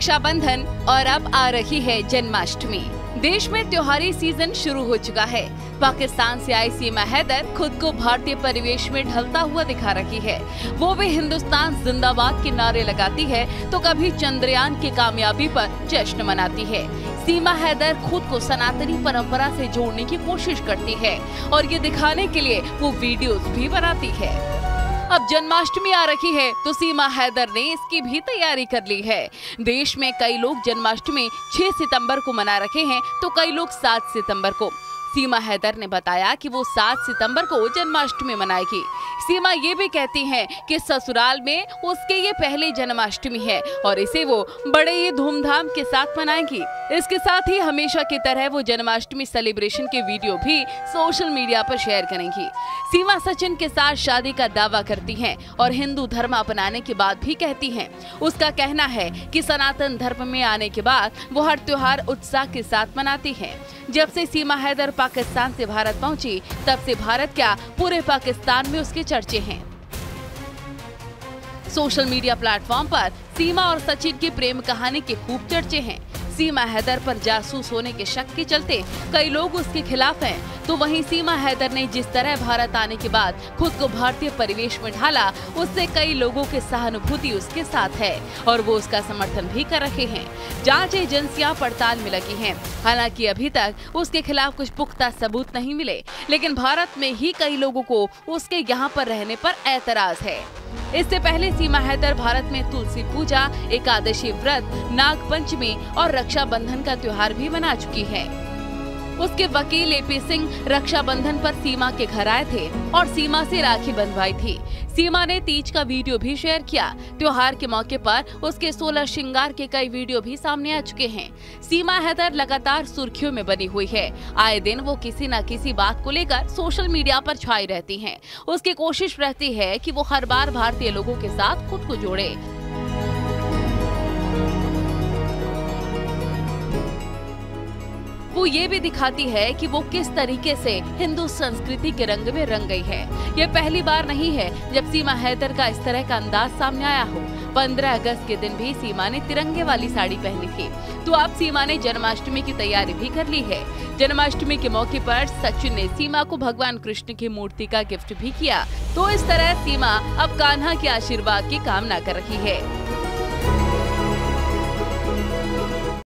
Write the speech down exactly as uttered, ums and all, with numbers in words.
रक्षाबंधन और अब आ रही है जन्माष्टमी। देश में त्योहारी सीजन शुरू हो चुका है। पाकिस्तान से आई सीमा हैदर खुद को भारतीय परिवेश में ढलता हुआ दिखा रही है। वो भी हिंदुस्तान जिंदाबाद के नारे लगाती है तो कभी चंद्रयान की कामयाबी पर जश्न मनाती है। सीमा हैदर खुद को सनातनी परंपरा से जोड़ने की कोशिश करती है और ये दिखाने के लिए वो वीडियोस भी बनाती है। अब जन्माष्टमी आ रही है तो सीमा हैदर ने इसकी भी तैयारी कर ली है। देश में कई लोग जन्माष्टमी छह सितंबर को मना रहे हैं तो कई लोग सात सितंबर को। सीमा हैदर ने बताया कि वो सात सितंबर को जन्माष्टमी मनाएगी। सीमा ये भी कहती हैं कि ससुराल में उसके ये पहले जन्माष्टमी है और इसे वो बड़े ही धूमधाम के साथ मनाएंगी। इसके साथ ही हमेशा की तरह वो जन्माष्टमी सेलिब्रेशन के वीडियो भी सोशल मीडिया पर शेयर करेंगी। सीमा सचिन के साथ शादी का दावा करती हैं और हिंदू धर्म अपनाने की बात भी कहती हैं। उसका कहना है कि सनातन धर्म में आने के बाद वो हर त्योहार उत्साह के साथ मनाती है। जब से सीमा हैदर पाकिस्तान से भारत पहुंची, तब से भारत क्या पूरे पाकिस्तान में उसके चर्चे हैं। सोशल मीडिया प्लेटफॉर्म पर सीमा और सचिन की प्रेम कहानी के खूब चर्चे हैं। सीमा हैदर पर जासूस होने के शक के चलते कई लोग उसके खिलाफ हैं, तो वहीं सीमा हैदर ने जिस तरह भारत आने के बाद खुद को भारतीय परिवेश में ढाला, उससे कई लोगों की सहानुभूति उसके साथ है और वो उसका समर्थन भी कर रहे हैं। जांच एजेंसियां पड़ताल में लगी हैं। हालांकि अभी तक उसके खिलाफ कुछ पुख्ता सबूत नहीं मिले, लेकिन भारत में ही कई लोगों को उसके यहाँ पर रहने पर ऐतराज है। इससे पहले सीमा हैदर भारत में तुलसी पूजा, एकादशी व्रत, नाग पंचमी और रक्षाबंधन का त्योहार भी मना चुकी है। उसके वकील एपी सिंह रक्षाबंधन पर सीमा के घर आए थे और सीमा से राखी बंधवाई थी। सीमा ने तीज का वीडियो भी शेयर किया। त्योहार के मौके पर उसके सोलह श्रृंगार के कई वीडियो भी सामने आ चुके हैं। सीमा हैदर लगातार सुर्खियों में बनी हुई है। आए दिन वो किसी न किसी बात को लेकर सोशल मीडिया पर छाई रहती है। उसकी कोशिश रहती है कि वो हर बार भारतीय लोगों के साथ खुद को जोड़े। वो ये भी दिखाती है कि वो किस तरीके से हिंदू संस्कृति के रंग में रंग गई है। ये पहली बार नहीं है जब सीमा हैदर का इस तरह का अंदाज सामने आया हो। पंद्रह अगस्त के दिन भी सीमा ने तिरंगे वाली साड़ी पहनी थी। तो अब सीमा ने जन्माष्टमी की तैयारी भी कर ली है। जन्माष्टमी के मौके पर सचिन ने सीमा को भगवान कृष्ण की मूर्ति का गिफ्ट भी किया। तो इस तरह सीमा अब कान्हा के आशीर्वाद की कामना कर रही है।